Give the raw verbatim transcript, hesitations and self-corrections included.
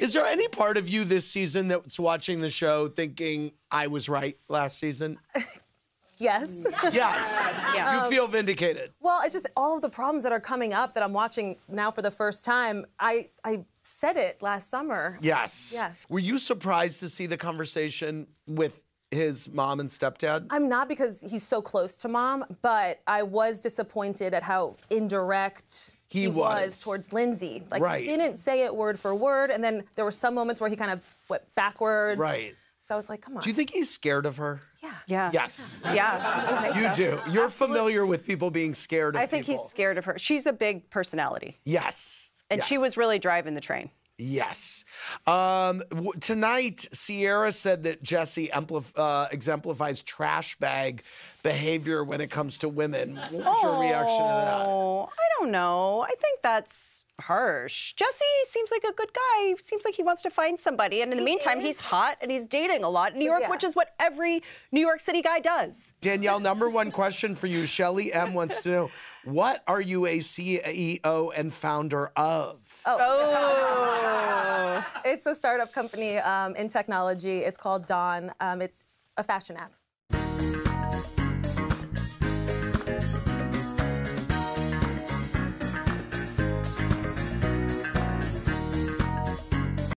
Is there any part of you this season that's watching the show thinking, I was right last season? Yes. Yes. Yeah. You um, feel vindicated. Well, it's just all of the problems that are coming up that I'm watching now for the first time. I, I said it last summer. Yes. Yeah. Were you surprised to see the conversation with his mom and stepdad? I'm not, because he's so close to mom, but I was disappointed at how indirect he, he was. was towards Lindsay. Like, right. He didn't say it word for word, and then there were some moments where he kind of went backwards. Right. So I was like, come on. Do you think he's scared of her? Yeah. Yeah. Yes. Yeah. You do. You're Absolutely. familiar with people being scared of I think people. He's scared of her. She's a big personality. Yes. And yes. she was really driving the train. Yes. Um, w tonight, Sierra said that Jesse uh, exemplifies trash bag behavior when it comes to women. What was oh, your reaction to that? I don't know. I think that's harsh. Jesse seems like a good guy. Seems like he wants to find somebody. And in the he meantime, is. he's hot and he's dating a lot in New York, yeah. which is what every New York City guy does. Danielle, number one question for you. Shelly M wants to know, what are you a C E O and founder of? Oh. oh. It's a startup company um, in technology. It's called Dawn. Um, it's a fashion app.